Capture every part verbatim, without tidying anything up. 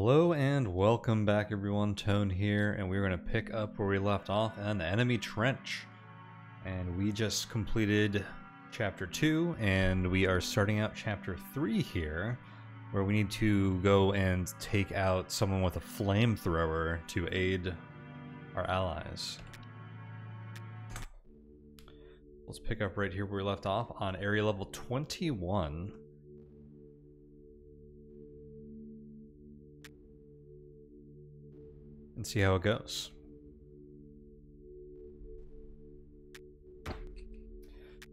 Hello and welcome back everyone, Tone here, and we're going to pick up where we left off on the Enemy Trench. And we just completed Chapter two, and we are starting out Chapter three here, where we need to go and take out someone with a flamethrower to aid our allies. Let's pick up right here where we left off on area level twenty-one. And see how it goes.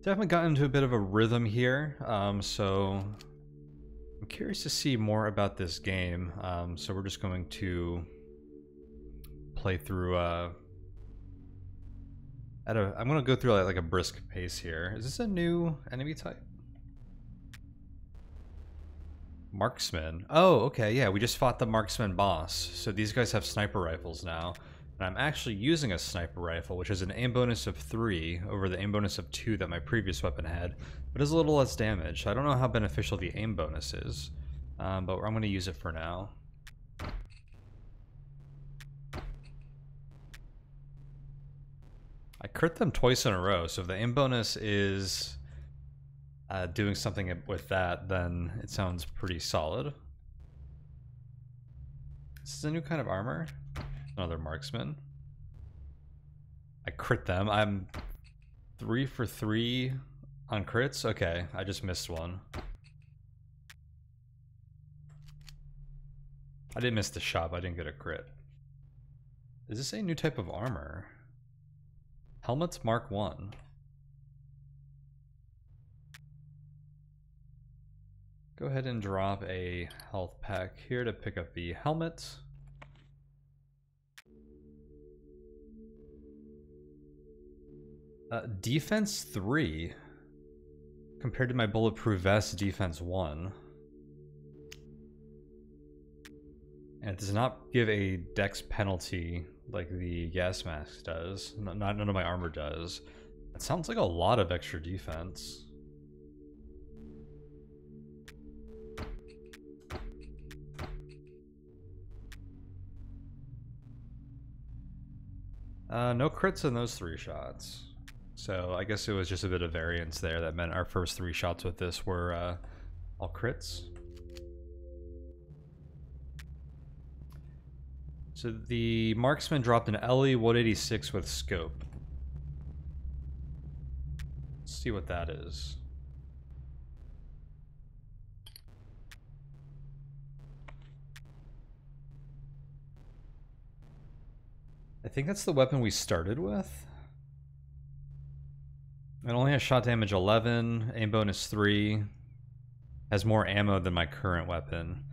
Definitely got into a bit of a rhythm here, um, so I'm curious to see more about this game. Um, so we're just going to play through. Uh, at a, I'm going to go through like, like a brisk pace here. Is this a new enemy type? Marksman. Oh, okay, yeah, we just fought the marksman boss. So these guys have sniper rifles now. And I'm actually using a sniper rifle, which has an aim bonus of three over the aim bonus of two that my previous weapon had, but is a little less damage. So I don't know how beneficial the aim bonus is, um, but I'm going to use it for now. I crit them twice in a row, so if the aim bonus is... Uh, doing something with that, then it sounds pretty solid. This is a new kind of armor. Another marksman. I crit them. I'm three for three on crits. Okay, I just missed one. I didn't miss the shot, but I didn't get a crit. Is this a new type of armor? Helmets Mark one. Go ahead and drop a health pack here to pick up the helmet. Uh, defense three compared to my bulletproof vest defense one. And it does not give a dex penalty like the gas mask does. Not, none of my armor does. That sounds like a lot of extra defense. Uh, no crits in those three shots. So I guess it was just a bit of variance there that meant our first three shots with this were uh, all crits. So the marksman dropped an L E one eighty-six with scope. Let's see what that is. I think that's the weapon we started with. It only has shot damage eleven, aim bonus three, has more ammo than my current weapon.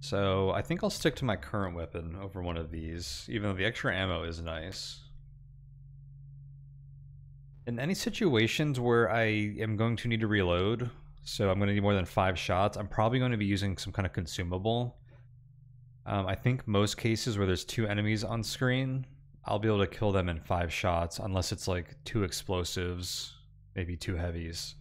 So I think I'll stick to my current weapon over one of these, even though the extra ammo is nice. In any situations where I am going to need to reload, so I'm going to need more than five shots, I'm probably going to be using some kind of consumable. Um, I think most cases where there's two enemies on screen, I'll be able to kill them in five shots, unless it's like two explosives, maybe two heavies.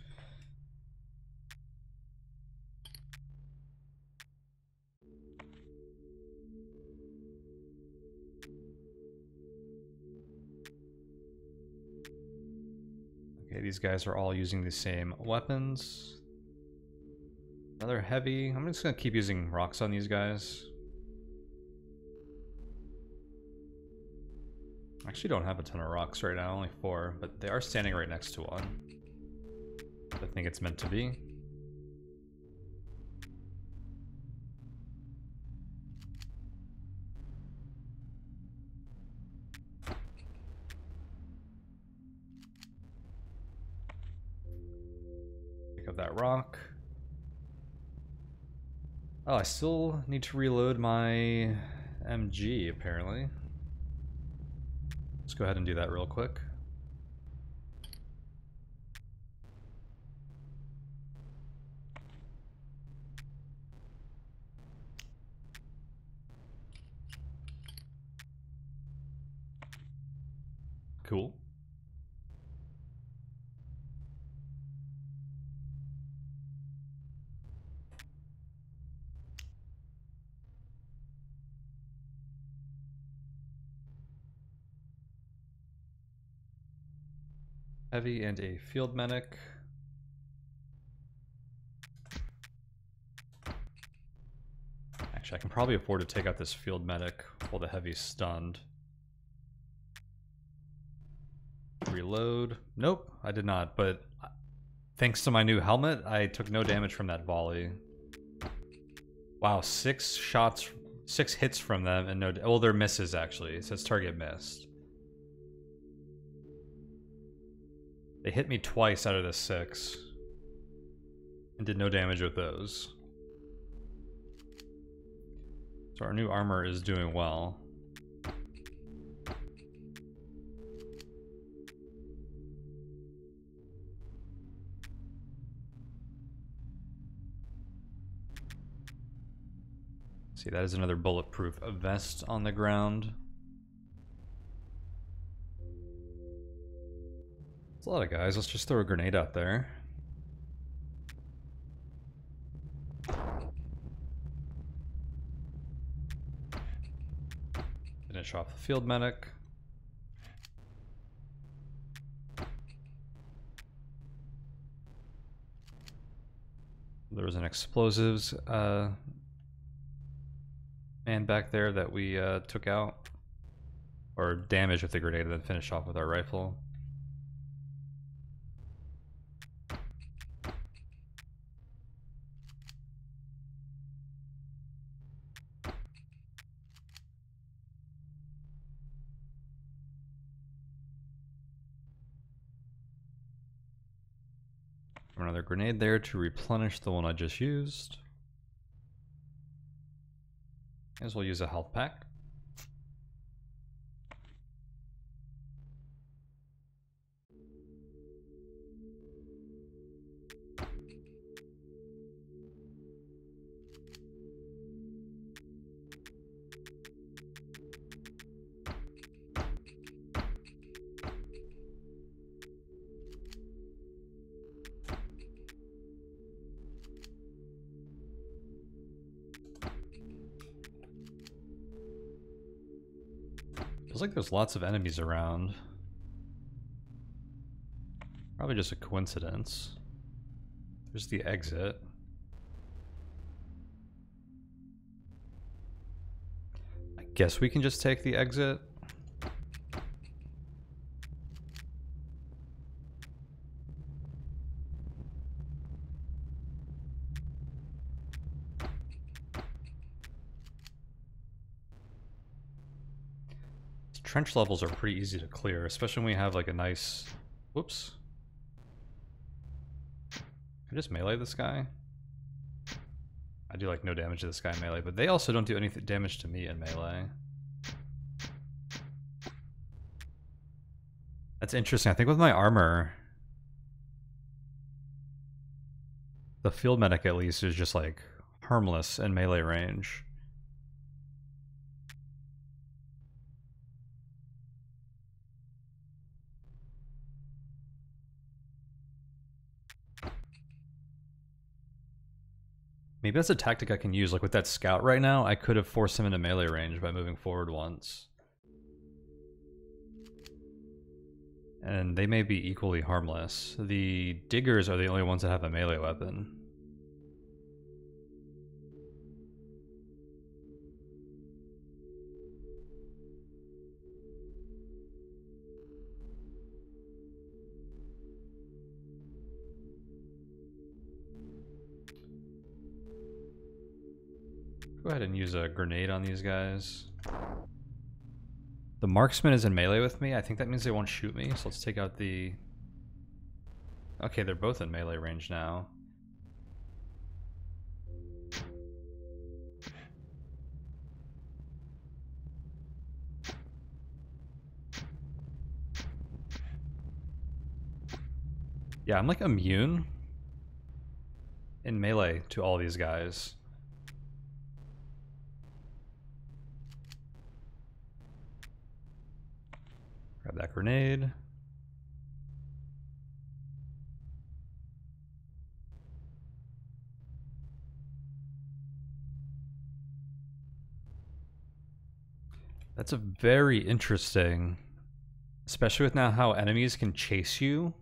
Okay, these guys are all using the same weapons. Another heavy. I'm just gonna keep using rocks on these guys. Actually don't have a ton of rocks right now, only four, but they are standing right next to one. I think it's meant to be. Pick up that rock. Oh, I still need to reload my M G apparently. Let's go ahead and do that real quick. Cool. heavy and a field medic. Actually, I can probably afford to take out this field medic while the heavy's stunned. Reload. Nope, I did not, but thanks to my new helmet, I took no damage from that volley. Wow, six shots, six hits from them, and no, well, they're misses actually. It says target missed. They hit me twice out of the six and did no damage with those. So our new armor is doing well. See, that is another bulletproof vest on the ground. That's a lot of guys. Let's just throw a grenade out there. Finish off the field medic. There was an explosives uh, man back there that we uh, took out, or damaged with the grenade, and then finish off with our rifle. Another grenade there to replenish the one I just used. As we'll use a health pack. Feels like there's lots of enemies around. Probably just a coincidence. There's the exit. I guess we can just take the exit. Trench levels are pretty easy to clear, especially when we have like a nice... Whoops. Can I just melee this guy? I do like no damage to this guy in melee, but they also don't do any damage to me in melee. That's interesting. I think with my armor, the field medic at least is just like harmless in melee range. Maybe that's a tactic I can use, like with that scout right now, I could have forced him into melee range by moving forward once. And they may be equally harmless. The diggers are the only ones that have a melee weapon. Go ahead and use a grenade on these guys. The marksman is in melee with me. I think that means they won't shoot me, so let's take out the... Okay, they're both in melee range now. Yeah, I'm like immune in melee to all these guys. Grab that grenade. That's a very interesting, especially with now how enemies can chase you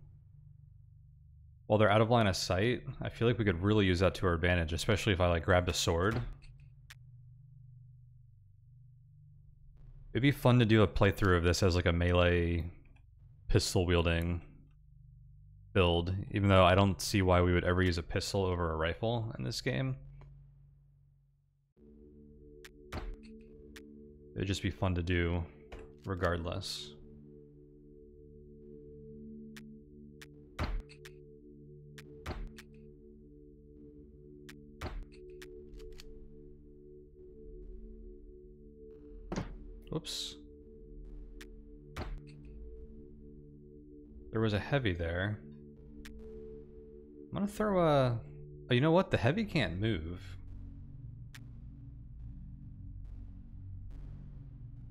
while they're out of line of sight, I feel like we could really use that to our advantage, especially if I like grabbed a sword. It'd be fun to do a playthrough of this as like a melee pistol wielding build, even though I don't see why we would ever use a pistol over a rifle in this game. It'd just be fun to do regardless. Oops. There was a heavy there. I'm gonna throw a... Oh, you know what? The heavy can't move.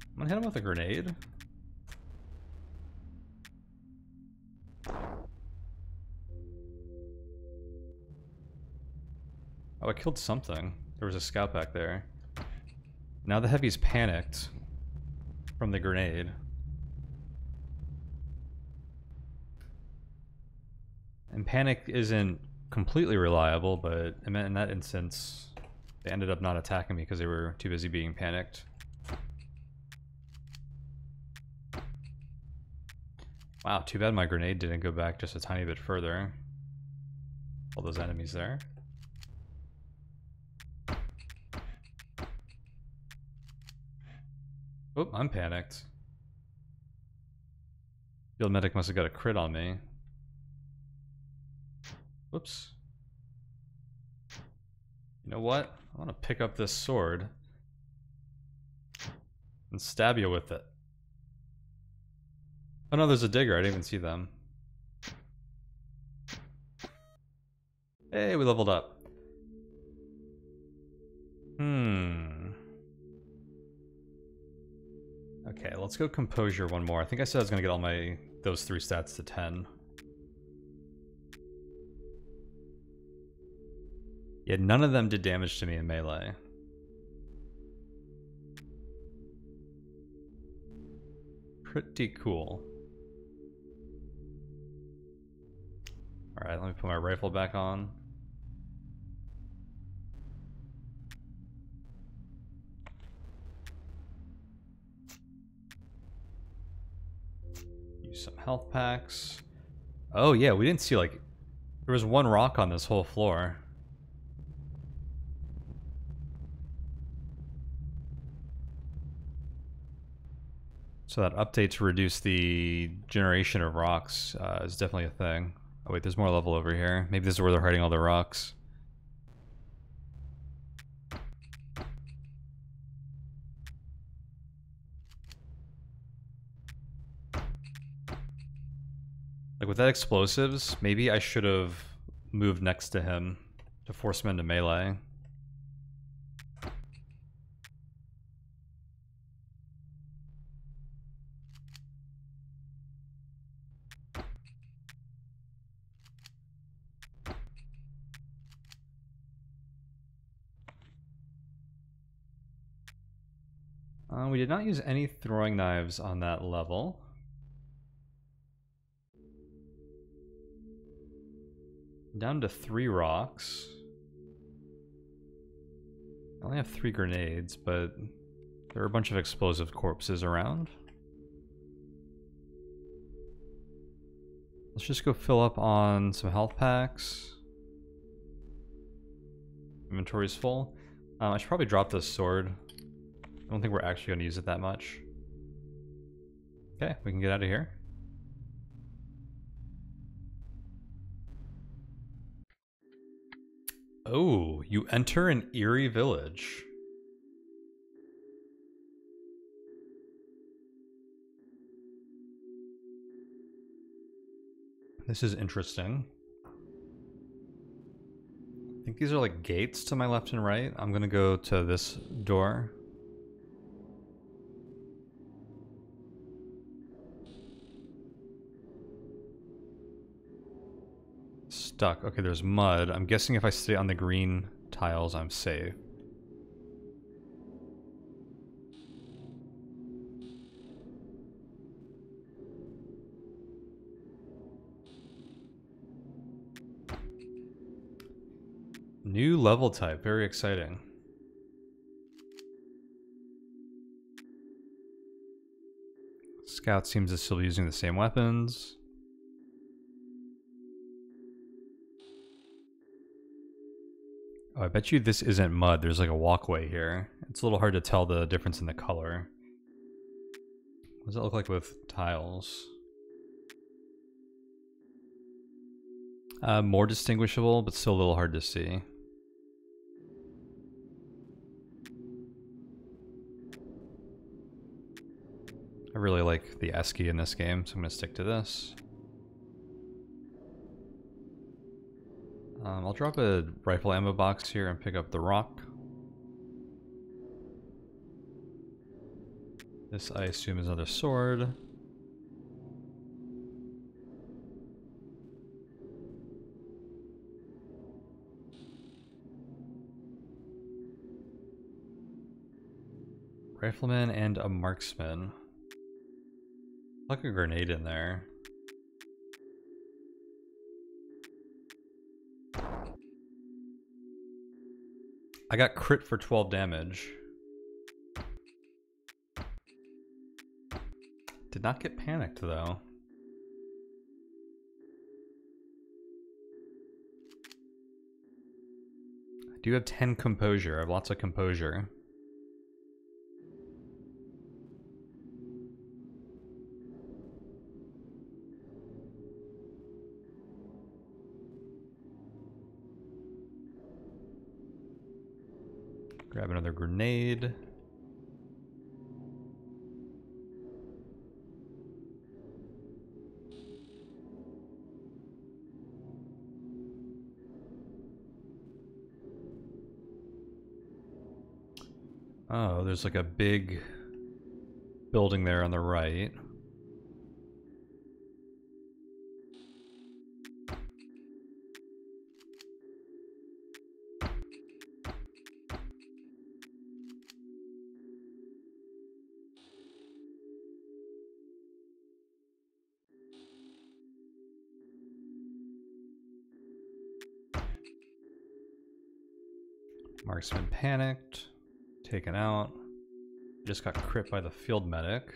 I'm gonna hit him with a grenade. Oh, I killed something. There was a scout back there. Now the heavy's panicked from the grenade. And panic isn't completely reliable, but in that instance, they ended up not attacking me because they were too busy being panicked. Wow, too bad my grenade didn't go back just a tiny bit further. All those enemies there. Oop, I'm panicked. Field medic must have got a crit on me. Whoops. You know what? I want to pick up this sword and stab you with it. Oh no, there's a digger. I didn't even see them. Hey, we leveled up. Hmm. Okay, let's go composure one more. I think I said I was going to get all my those three stats to ten. Yet none of them did damage to me in melee. Pretty cool. Alright, let me put my rifle back on. Use some health packs. Oh yeah, we didn't see, like, there was one rock on this whole floor. So that update to reduce the generation of rocks uh, is definitely a thing. Oh wait, there's more level over here. Maybe this is where they're hiding all the rocks. Like with that explosives, maybe I should have moved next to him to force him into melee. Uh, we did not use any throwing knives on that level. Down to three rocks. I only have three grenades, but there are a bunch of explosive corpses around. Let's just go fill up on some health packs. Inventory's full. Um, I should probably drop this sword. I don't think we're actually going to use it that much. Okay, we can get out of here. Oh, you enter an eerie village. This is interesting. I think these are like gates to my left and right. I'm going to go to this door. Stuck. Okay, there's mud. I'm guessing if I stay on the green tiles, I'm safe. New level type, very exciting. Scout seems to still be using the same weapons. Oh, I bet you this isn't mud. There's like a walkway here. It's a little hard to tell the difference in the color. What does it look like with tiles? Uh, more distinguishable, but still a little hard to see. I really like the ASCII in this game, so I'm going to stick to this. Um, I'll drop a rifle ammo box here and pick up the rock. This, I assume, is another sword. Rifleman and a marksman. Pluck a grenade in there. I got crit for twelve damage. Did not get panicked though. I do have ten composure. I have lots of composure. Grab another grenade. Oh, there's like a big building there on the right. Marksman panicked, taken out. Just got crit by the field medic.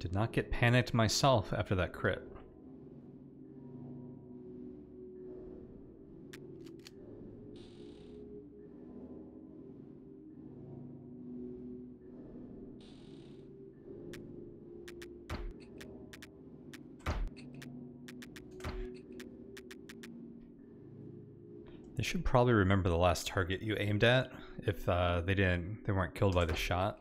Did not get panicked myself after that crit. They should probably remember the last target you aimed at if uh, they didn't, they weren't killed by the shot.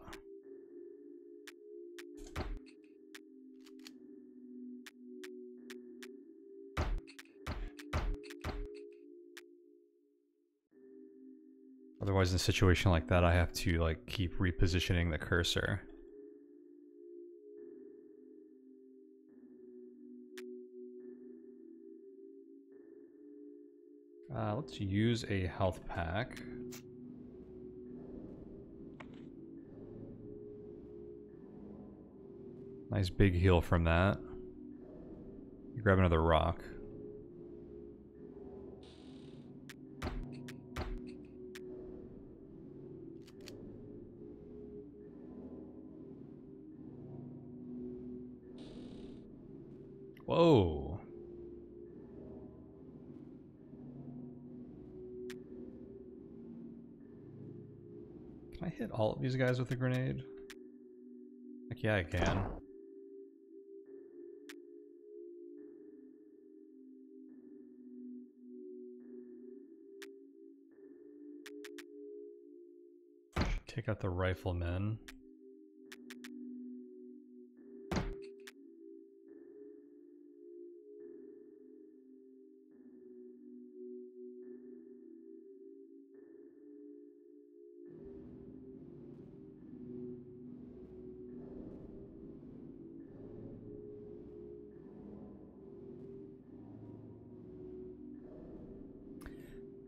Otherwise, in a situation like that, I have to like keep repositioning the cursor. Uh, let's use a health pack. Nice big heal from that. You grab another rock. Whoa. Can I hit all of these guys with a grenade? Heck yeah, I can. Should take out the riflemen.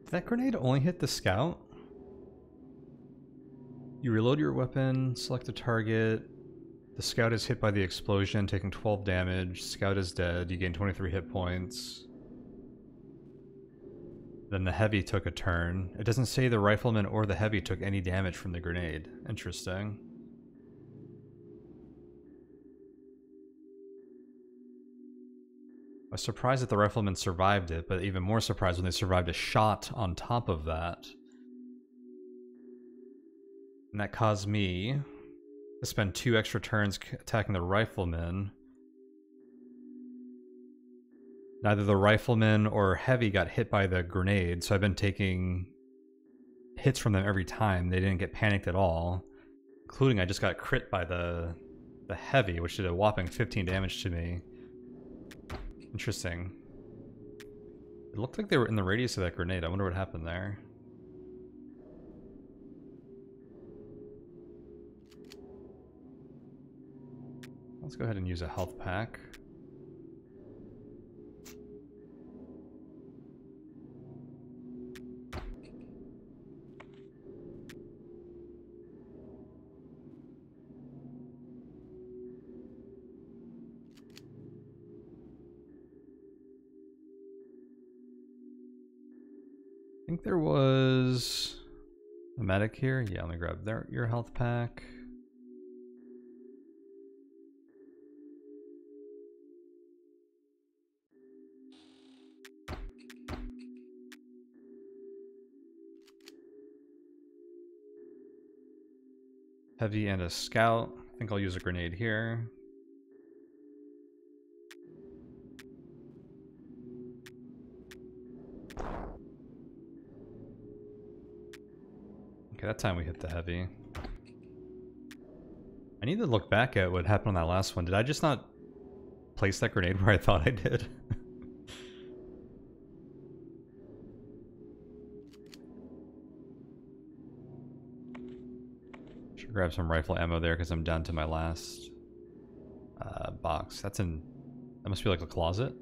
That grenade only hit the scout? You reload your weapon, select the target. The scout is hit by the explosion, taking twelve damage. Scout is dead. You gain twenty-three hit points. Then the heavy took a turn. It doesn't say the rifleman or the heavy took any damage from the grenade. Interesting. I was surprised that the rifleman survived it, but even more surprised when they survived a shot on top of that. And that caused me to spend two extra turns attacking the rifleman. Neither the rifleman or heavy got hit by the grenade, so I've been taking hits from them every time. They didn't get panicked at all, including I just got crit by the, the heavy, which did a whopping fifteen damage to me. Interesting. It looked like they were in the radius of that grenade. I wonder what happened there. Let's go ahead and use a health pack. I think there was a medic here. Yeah, let me grab their, your health pack. Heavy and a scout. I think I'll use a grenade here. Okay, that time we hit the heavy. I need to look back at what happened on that last one. Did I just not place that grenade where I thought I did? Should grab some rifle ammo there because I'm down to my last uh, box. That's in... That must be like a closet.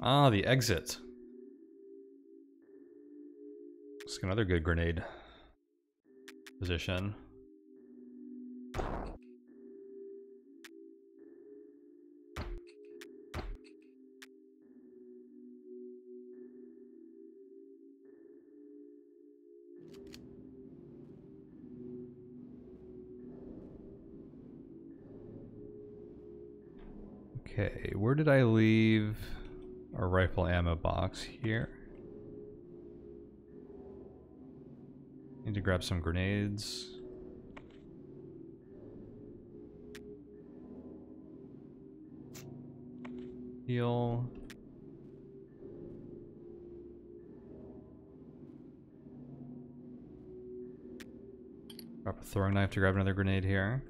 Ah, the exit. Looks like another good grenade position. Okay, where did I leave a rifle ammo box here? Need to grab some grenades. Heal. Drop a throwing knife to grab another grenade here.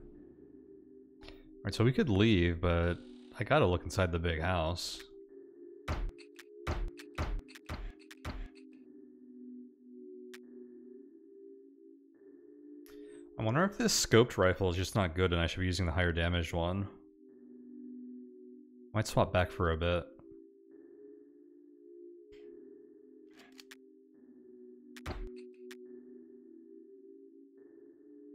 Alright, so we could leave, but I gotta look inside the big house. I wonder if this scoped rifle is just not good and I should be using the higher damage one. Might swap back for a bit.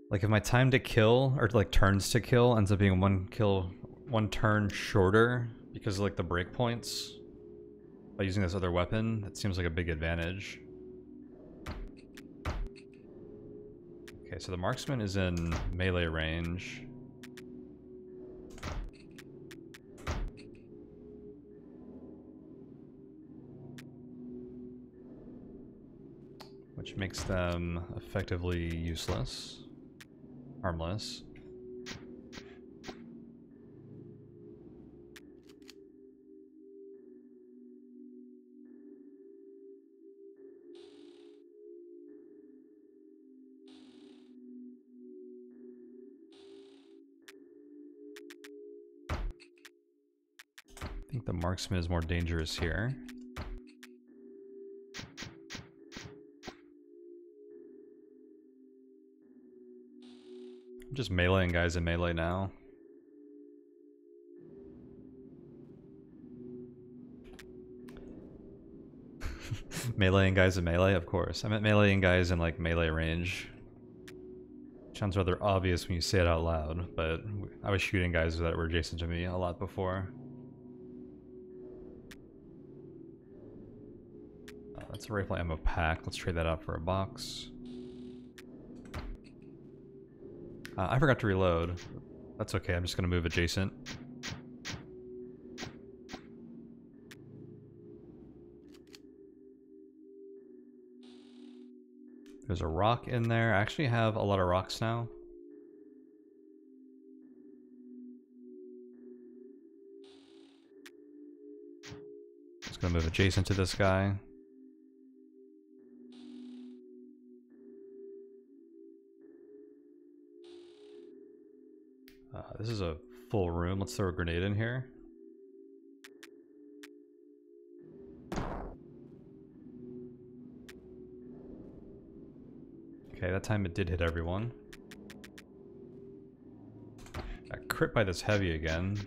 Like if my time to kill, or like turns to kill, ends up being one kill, one turn shorter because of like the breakpoints, by using this other weapon, that seems like a big advantage. Okay, so the marksman is in melee range. Which makes them effectively useless. Harmless. I think the marksman is more dangerous here. I'm just meleeing guys in melee now. Meleeing guys in melee, of course. I meant meleeing guys in like melee range. Sounds rather obvious when you say it out loud, but I was shooting guys that were adjacent to me a lot before. Uh, that's a rifle ammo pack. Let's trade that out for a box. Uh, I forgot to reload. That's okay, I'm just gonna move adjacent. There's a rock in there. I actually have a lot of rocks now. Just gonna move adjacent to this guy. Uh, this is a full room. Let's throw a grenade in here. Okay, that time it did hit everyone. Got crit by this heavy again.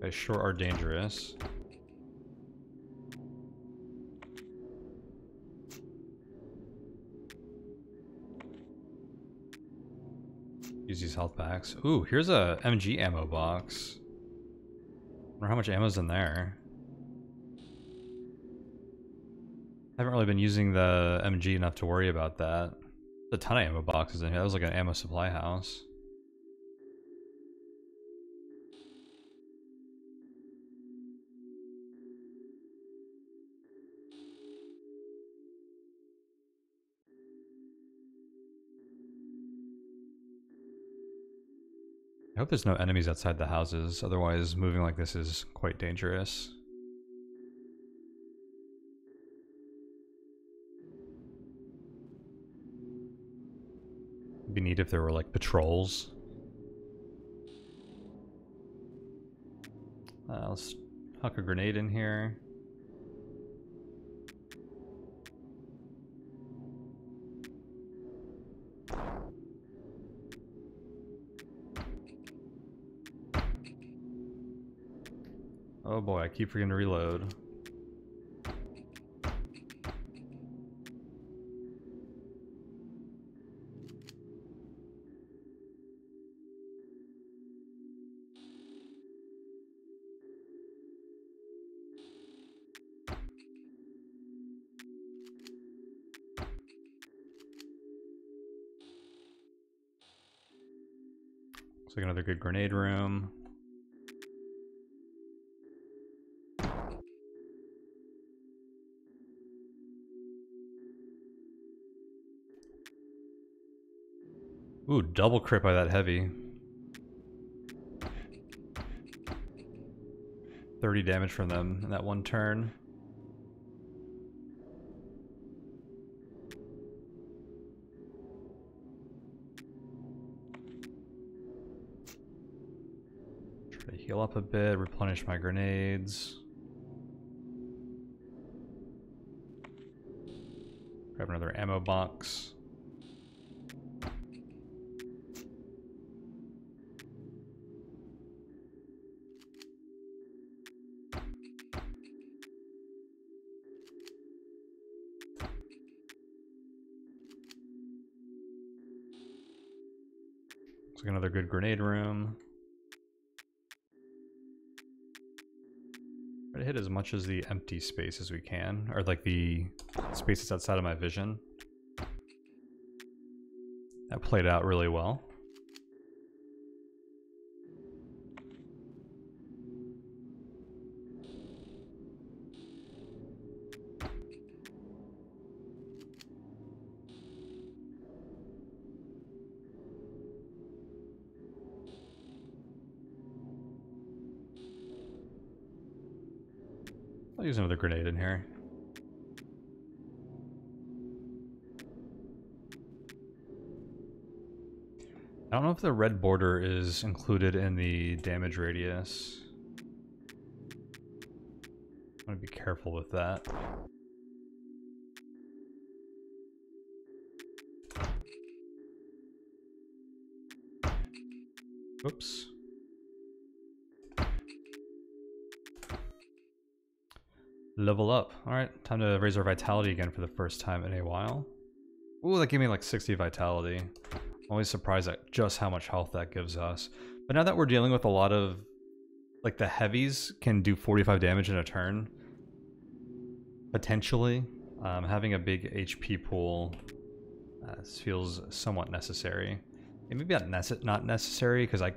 They sure are dangerous. Use these health packs. Ooh, here's a M G ammo box. I wonder how much ammo's in there. I haven't really been using the M G enough to worry about that. There's a ton of ammo boxes in here. That was like an ammo supply house. I hope there's no enemies outside the houses, otherwise moving like this is quite dangerous. Be neat if there were like patrols. Uh, let's huck a grenade in here. Oh boy, I keep forgetting to reload. Looks like another good grenade room. Ooh, double crit by that heavy. thirty damage from them in that one turn. Heal up a bit, replenish my grenades. Grab another ammo box. Looks like another good grenade room. Try to hit as much as the empty space as we can, or like the space that's outside of my vision. That played out really well. I'll use another grenade in here. I don't know if the red border is included in the damage radius. I'm gonna be careful with that. Oops. Level up. Alright, time to raise our vitality again for the first time in a while. Ooh, that gave me like sixty vitality. I'm always surprised at just how much health that gives us. But now that we're dealing with a lot of... like the heavies can do forty-five damage in a turn. Potentially. Um, having a big H P pool uh, feels somewhat necessary. And maybe not, nece not necessary because I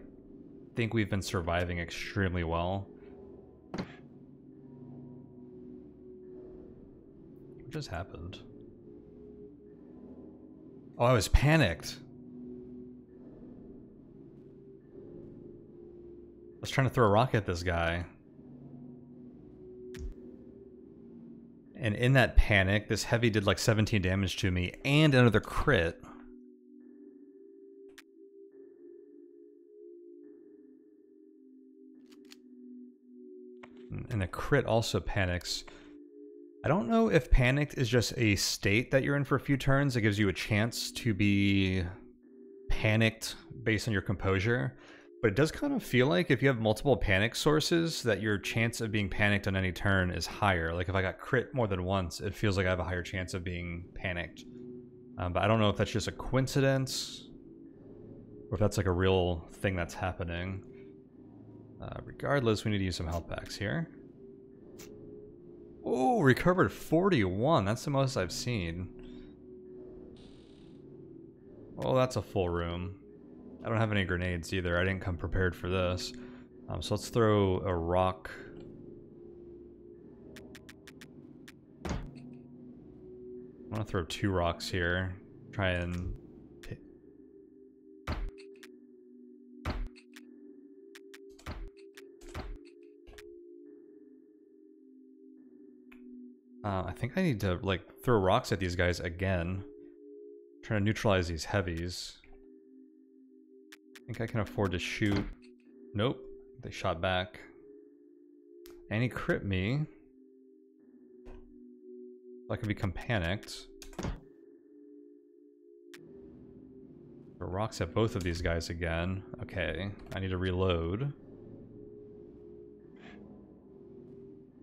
think we've been surviving extremely well. What just happened? Oh, I was panicked. I was trying to throw a rock at this guy. And in that panic, this heavy did like seventeen damage to me and another crit. And a crit also panics. I don't know if panicked is just a state that you're in for a few turns. It gives you a chance to be panicked based on your composure. But it does kind of feel like if you have multiple panic sources that your chance of being panicked on any turn is higher. Like if I got crit more than once, it feels like I have a higher chance of being panicked. Um, but I don't know if that's just a coincidence or if that's like a real thing that's happening. Uh, regardless, we need to use some health packs here. Oh, recovered forty-one. That's the most I've seen. Oh, that's a full room. I don't have any grenades either. I didn't come prepared for this. Um, so let's throw a rock. I'm gonna throw two rocks here. Try and... Uh, I think I need to, like, throw rocks at these guys again. Trying to neutralize these heavies. I think I can afford to shoot. Nope. They shot back. And he crit me. So I can become panicked. Throw rocks at both of these guys again. Okay. I need to reload.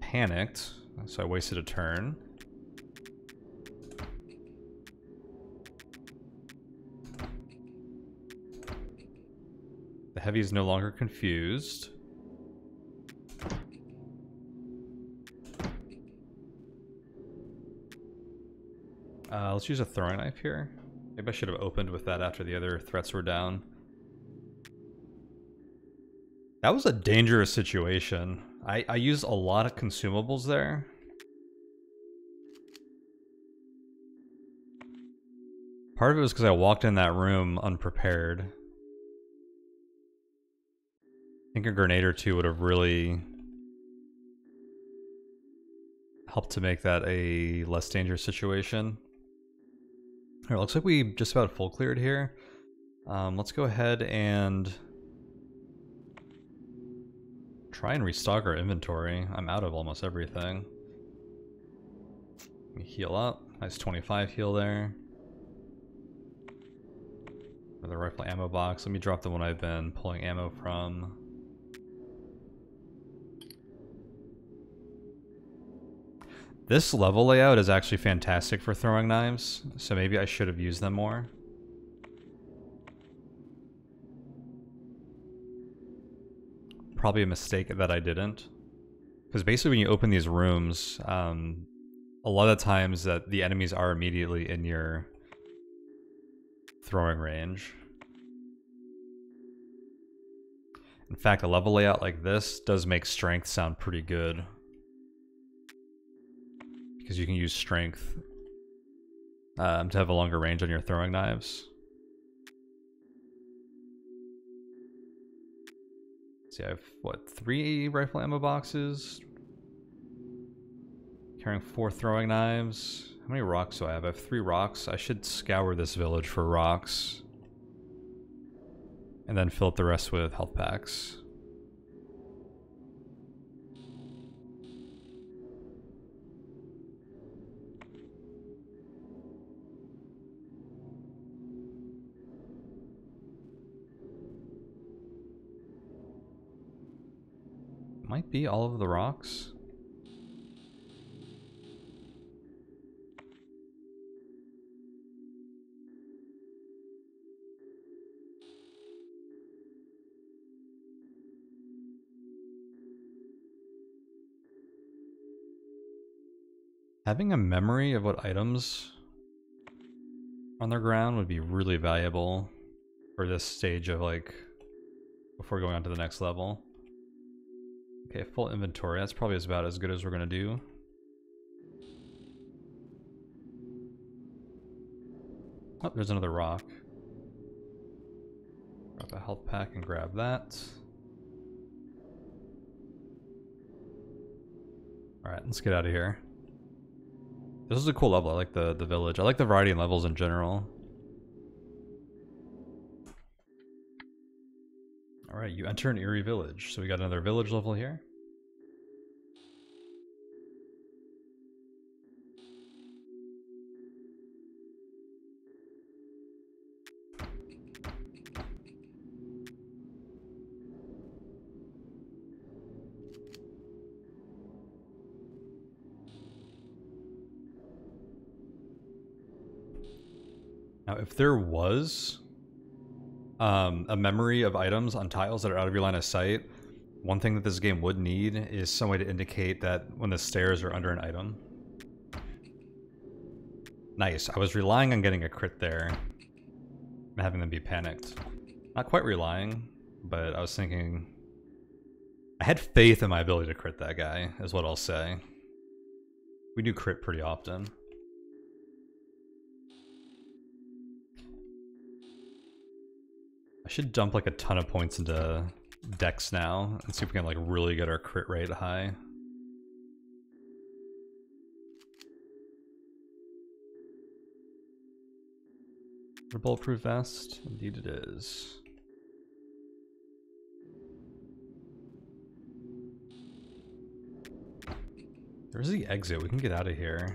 Panicked. So I wasted a turn. The heavy is no longer confused. Uh, let's use a throwing knife here. Maybe I should have opened with that after the other threats were down. That was a dangerous situation. I, I used a lot of consumables there. Part of it was because I walked in that room unprepared. I think a grenade or two would have really helped to make that a less dangerous situation. All right, looks like we just about full cleared here. Um, let's go ahead and... try and restock our inventory. I'm out of almost everything. Let me heal up. Nice twenty-five heal there. Another rifle ammo box. Let me drop the one I've been pulling ammo from. This level layout is actually fantastic for throwing knives, so maybe I should have used them more. Probably a mistake that I didn't, because basically when you open these rooms, um, a lot of times that the enemies are immediately in your throwing range. In fact, a level layout like this does make strength sound pretty good, because you can use strength um, to have a longer range on your throwing knives. See, I have, what, three rifle ammo boxes? Carrying four throwing knives. How many rocks do I have? I have three rocks. I should scour this village for rocks. And then fill up the rest with health packs. Might be all of the rocks. Having a memory of what items on their ground would be really valuable for this stage of, like, before going on to the next level. Okay, full inventory. That's probably about as good as we're gonna do. Oh, there's another rock. Grab a health pack and grab that. Alright, let's get out of here. This is a cool level. I like the, the village. I like the variety in levels in general. Alright, you enter an eerie village. So we got another village level here. Now, if there was um, a memory of items on tiles that are out of your line of sight, one thing that this game would need is some way to indicate that when the stairs are under an item. Nice. I was relying on getting a crit there and having them be panicked. Not quite relying, but I was thinking... I had faith in my ability to crit that guy, is what I'll say. We do crit pretty often. I should dump like a ton of points into Dex now and see if we can like really get our crit rate high. A bulletproof vest? Indeed it is. There's the exit, we can get out of here.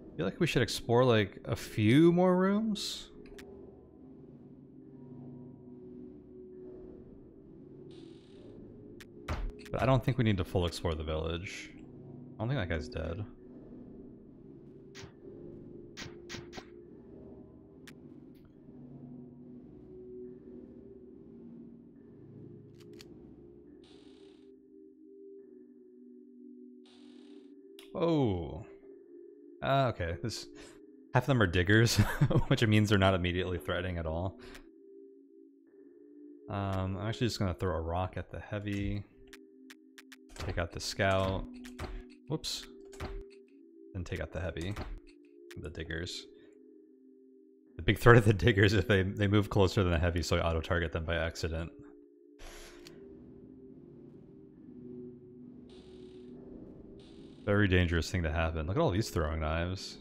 I feel like we should explore like a few more rooms. But I don't think we need to full explore the village. I don't think that guy's dead. Oh. Uh, okay, this, half of them are diggers, which means they're not immediately threatening at all. Um, I'm actually just going to throw a rock at the heavy, take out the scout, whoops, then take out the heavy, the diggers. The big threat of the diggers if they, they move closer than the heavy, so I auto-target them by accident. Very dangerous thing to happen. Look at all these throwing knives.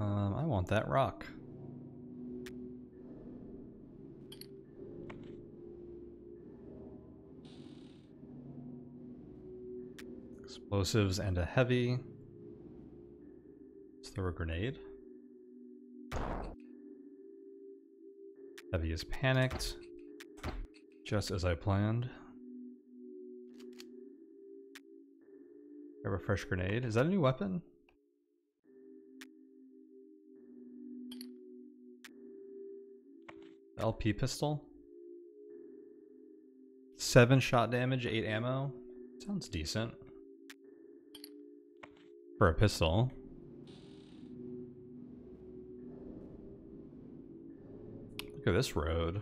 Um, I want that rock. Explosives and a heavy. Throw a grenade. Heavy is panicked, just as I planned. Grab a fresh grenade. Is that a new weapon? L P pistol. Seven shot damage, eight ammo. Sounds decent. For a pistol. Look at this road.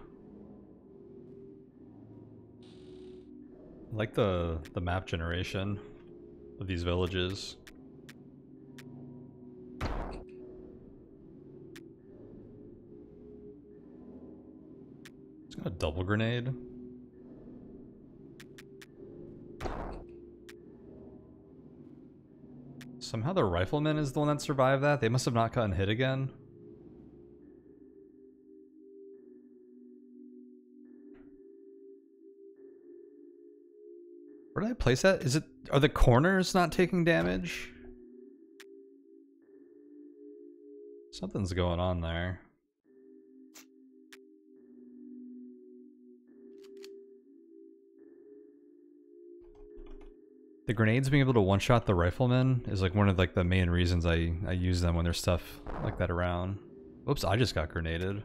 I like the the map generation of these villages. It's got a double grenade. Somehow the rifleman is the one that survived that. They must have not gotten hit again. Where did I place that? Is it, are the corners not taking damage? Something's going on there. The grenades being able to one-shot the riflemen is like one of like the main reasons I, I use them when there's stuff like that around. Oops, I just got grenaded.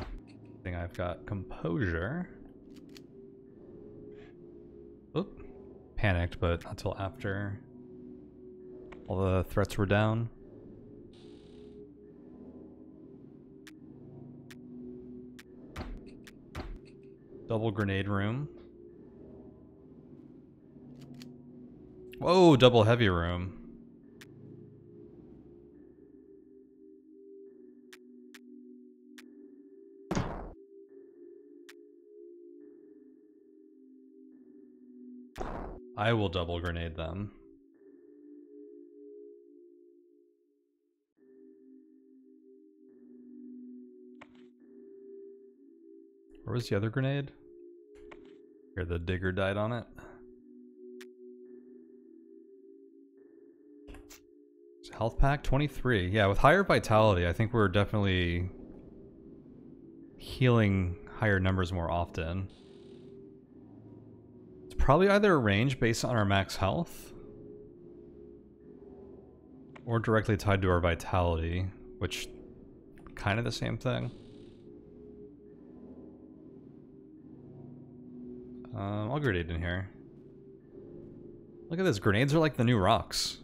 I think I've got composure. Oop. Panicked, but not till after all the threats were down. Double grenade room. Whoa, double heavy room. I will double grenade them. Where was the other grenade? Here, the digger died on it. Health pack twenty-three. Yeah, with higher vitality, I think we're definitely healing higher numbers more often. It's probably either a range based on our max health or directly tied to our vitality, which kind of the same thing. Um, I'll grenade in here. Look at this. Grenades are like the new rocks.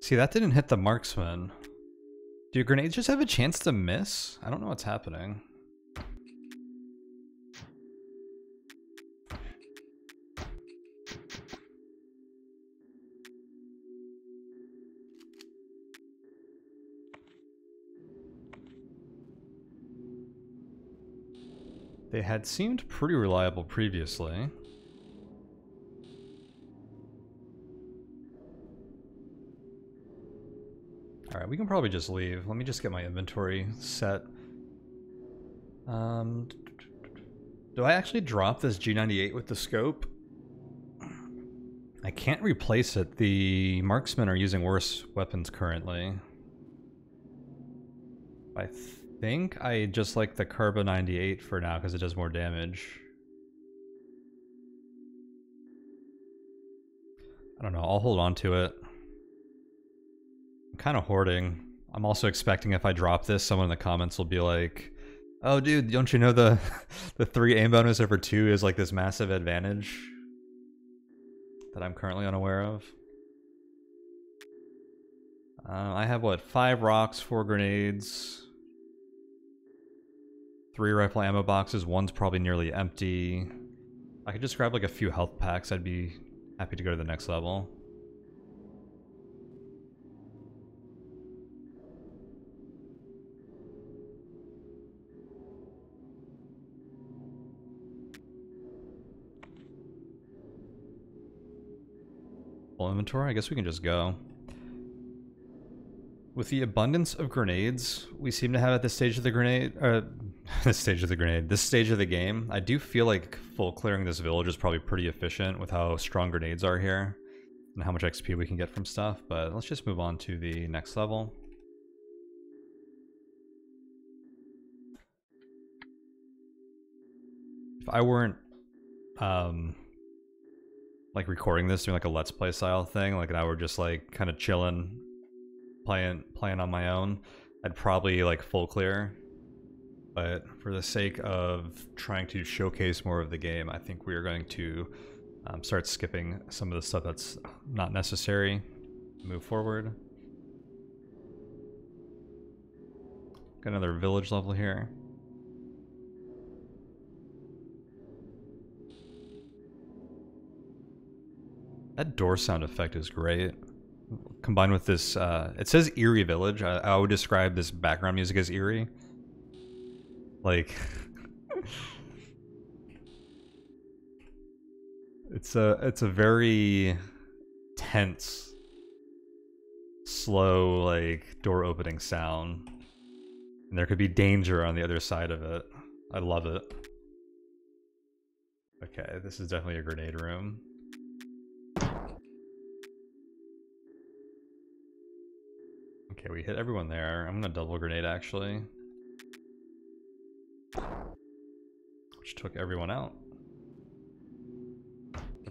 See, that didn't hit the marksman. Do grenades just have a chance to miss? I don't know what's happening. They had seemed pretty reliable previously. Alright, we can probably just leave. Let me just get my inventory set. Um, do I actually drop this G ninety-eight with the scope? I can't replace it. The marksmen are using worse weapons currently. I think I just like the Carba ninety-eight for now because it does more damage. I don't know. I'll hold on to it. I'm kind of hoarding. I'm also expecting if I drop this, someone in the comments will be like, oh dude, don't you know the the three aim bonus over two is like this massive advantage that I'm currently unaware of. Uh, I have what, five rocks, four grenades, three rifle ammo boxes, one's probably nearly empty. I could just grab like a few health packs, I'd be happy to go to the next level. Inventory, I guess we can just go. With the abundance of grenades we seem to have at this stage of the grenade, uh, this stage of the grenade, this stage of the game, I do feel like full clearing this village is probably pretty efficient with how strong grenades are here and how much X P we can get from stuff, but let's just move on to the next level. If I weren't, um... like recording this doing like a let's play style thing, like and I were just like kind of chilling, playing playing on my own, I'd probably like full clear. But for the sake of trying to showcase more of the game, I think we are going to um, start skipping some of the stuff that's not necessary. Move forward. Got another village level here. That door sound effect is great. Combined with this, uh, it says eerie village. I, I would describe this background music as eerie. Like, it's a it's a very tense, slow like door opening sound. And there could be danger on the other side of it. I love it. Okay, this is definitely a grenade room. Okay, we hit everyone there. I'm gonna double grenade, actually. Which took everyone out.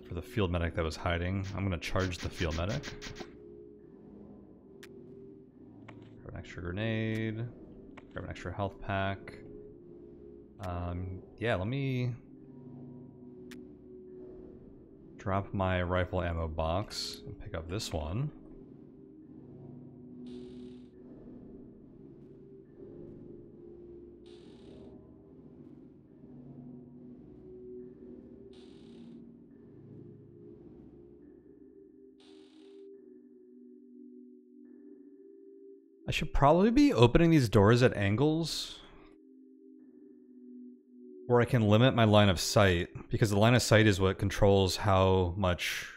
For the field medic that was hiding, I'm gonna charge the field medic. Grab an extra grenade. Grab an extra health pack. Um, yeah, let me drop my rifle ammo box and pick up this one. I should probably be opening these doors at angles where I can limit my line of sight, because the line of sight is what controls how much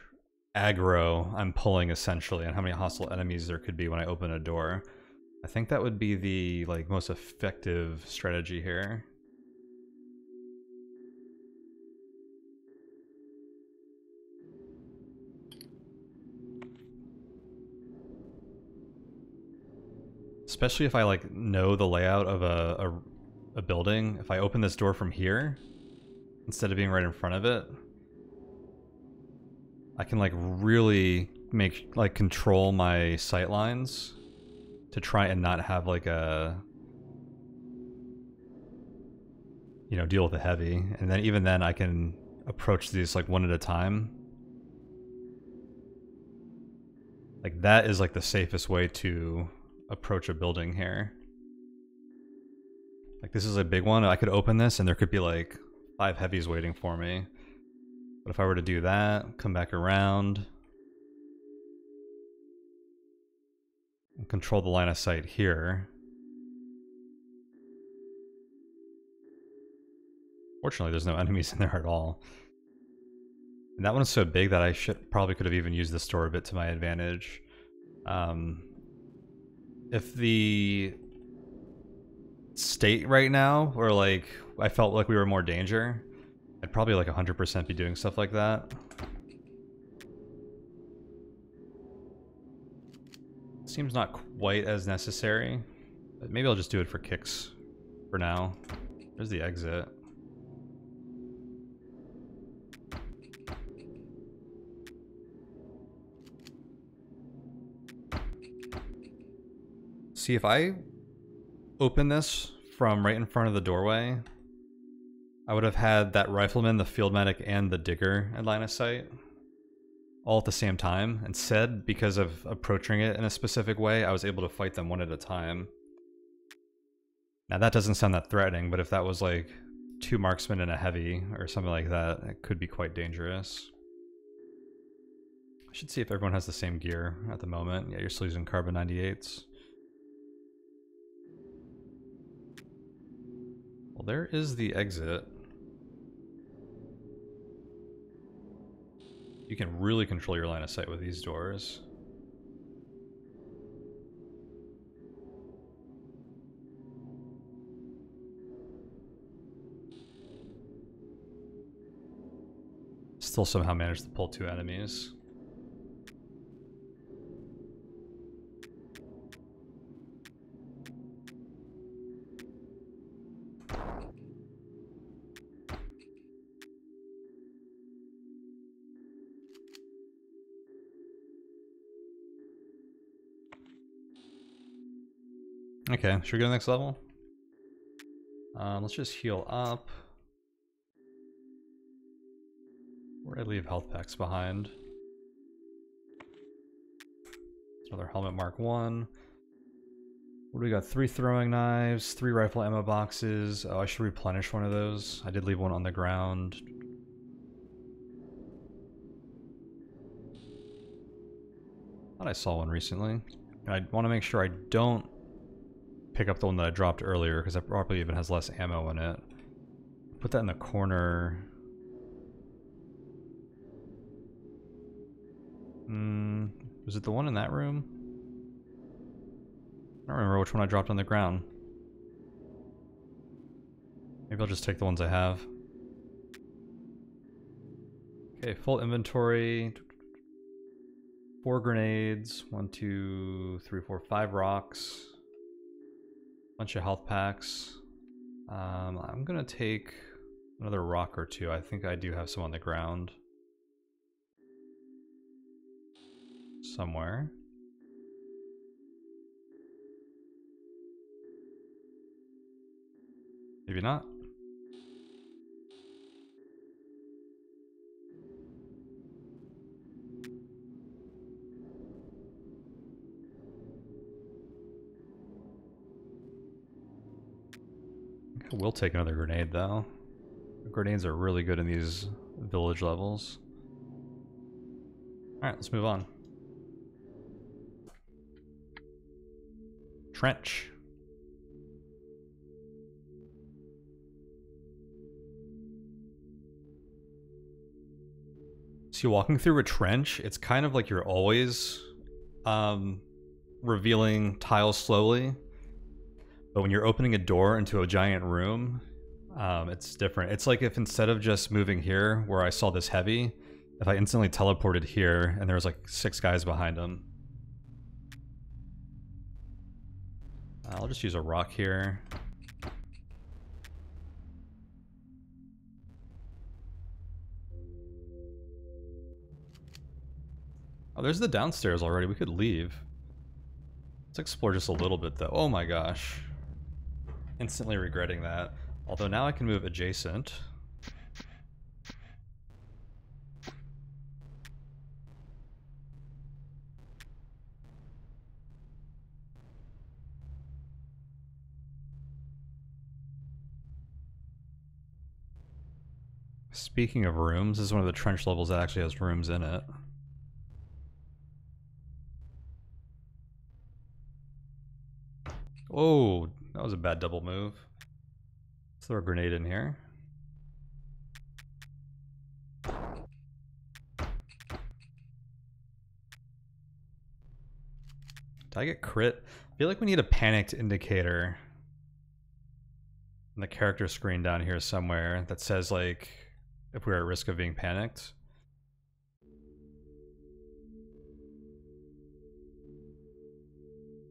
aggro I'm pulling, essentially, and how many hostile enemies there could be when I open a door. I think that would be the like most effective strategy here. Especially if I like know the layout of a, a, a building. If I open this door from here, instead of being right in front of it, I can like really make like control my sight lines to try and not have like a, you know, deal with the heavy. And then even then I can approach these like one at a time. Like that is like the safest way to approach a building here. Like this is a big one. I could open this and there could be like five heavies waiting for me. But if I were to do that, come back around and control the line of sight here. Fortunately, there's no enemies in there at all. And that one is so big that I should probably could have even used this door a bit to my advantage. Um, If the state right now, or like I felt like we were more danger, I'd probably like one hundred percent be doing stuff like that. Seems not quite as necessary, but maybe I'll just do it for kicks for now. There's the exit. See, if I open this from right in front of the doorway, I would have had that rifleman, the field medic, and the digger in line of sight all at the same time. Instead, because of approaching it in a specific way, I was able to fight them one at a time. Now that doesn't sound that threatening, but if that was like two marksmen and a heavy or something like that, it could be quite dangerous. I should see if everyone has the same gear at the moment. Yeah, you're still using carbon ninety-eights. Well, there is the exit. You can really control your line of sight with these doors. Still somehow managed to pull two enemies. Okay, should we go to the next level? Um, let's just heal up. Where'd I leave health packs behind? Another helmet mark one. What do we got? Three throwing knives, three rifle ammo boxes. Oh, I should replenish one of those. I did leave one on the ground. Thought I saw one recently. And I want to make sure I don't pick up the one that I dropped earlier, because that probably even has less ammo in it. Put that in the corner. Mm, was it the one in that room? I don't remember which one I dropped on the ground. Maybe I'll just take the ones I have. Okay, full inventory. Four grenades. One, two, three, four, five rocks. Bunch of health packs. Um, I'm gonna take another rock or two. I think I do have some on the ground somewhere. Maybe not. I will take another grenade though. Grenades are really good in these village levels. Alright, let's move on. Trench. So walking through a trench, it's kind of like you're always um, revealing tiles slowly. But when you're opening a door into a giant room, um, it's different. It's like if instead of just moving here, where I saw this heavy, if I instantly teleported here and there was like six guys behind him. I'll just use a rock here. Oh, there's the downstairs already. We could leave. Let's explore just a little bit though. Oh my gosh. Instantly regretting that. Although now I can move adjacent. Speaking of rooms, this is one of the trench levels that actually has rooms in it. Oh, that was a bad double move. Let's throw a grenade in here. Did I get crit? I feel like we need a panicked indicator on the character screen down here somewhere that says like if we're at risk of being panicked.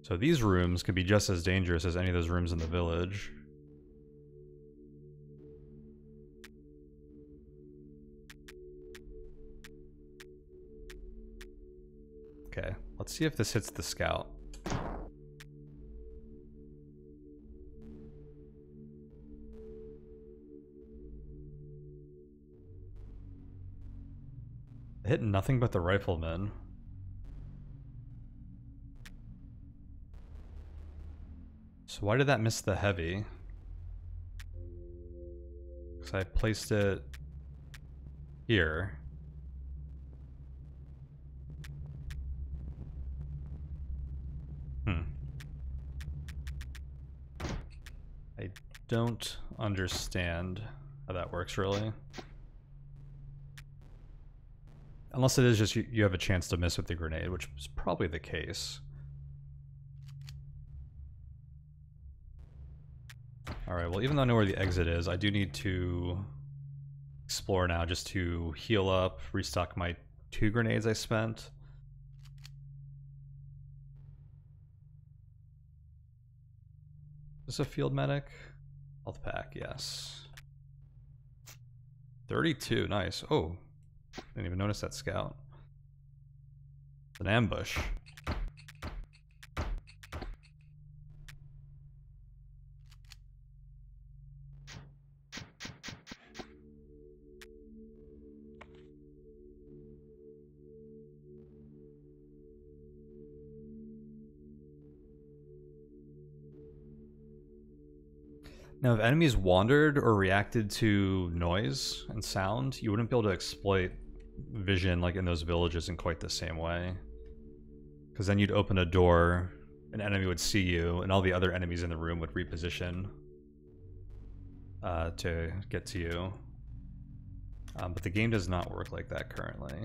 So these rooms could be just as dangerous as any of those rooms in the village. Okay, let's see if this hits the scout. It hit nothing but the riflemen. So why did that miss the heavy? Because I placed it here. Hmm. I don't understand how that works really. Unless it is just you, you have a chance to miss with the grenade, which is probably the case. Alright, well even though I know where the exit is, I do need to explore now just to heal up, restock my two grenades I spent. Is this a field medic? Health pack, yes. thirty-two, nice. Oh, didn't even notice that scout. It's an ambush. Now, if enemies wandered or reacted to noise and sound, you wouldn't be able to exploit vision like in those villages in quite the same way. Because then you'd open a door, an enemy would see you, and all the other enemies in the room would reposition uh, to get to you. Um, but the game does not work like that currently.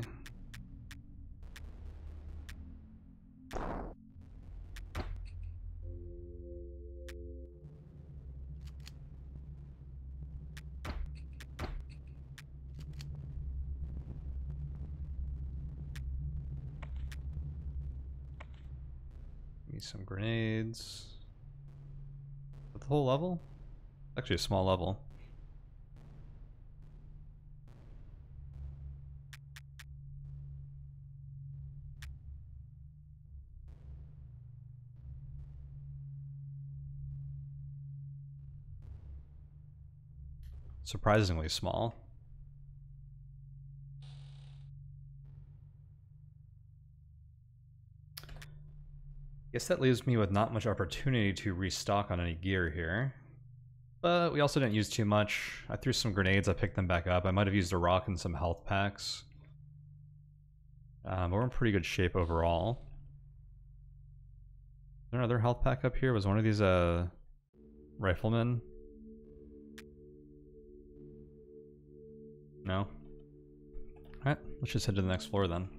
Maybe some grenades. But the whole level? Actually a small level. Surprisingly small. Guess that leaves me with not much opportunity to restock on any gear here. But we also didn't use too much. I threw some grenades, I picked them back up. I might have used a rock and some health packs. Um, but we're in pretty good shape overall. Is there another health pack up here? Was one of these uh, riflemen? No. Alright, let's just head to the next floor then.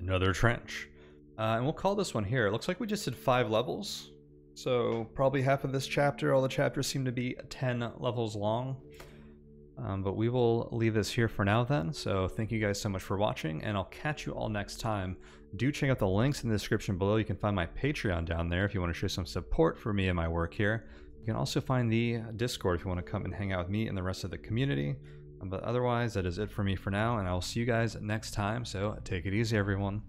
Another trench. Uh, and we'll call this one here. It looks like we just did five levels. So probably half of this chapter. All the chapters seem to be ten levels long. Um, but we will leave this here for now then. So thank you guys so much for watching, and I'll catch you all next time. Do check out the links in the description below. You can find my Patreon down there if you want to show some support for me and my work here. You can also find the Discord if you want to come and hang out with me and the rest of the community. But otherwise, that is it for me for now, and I will see you guys next time. So take it easy, everyone.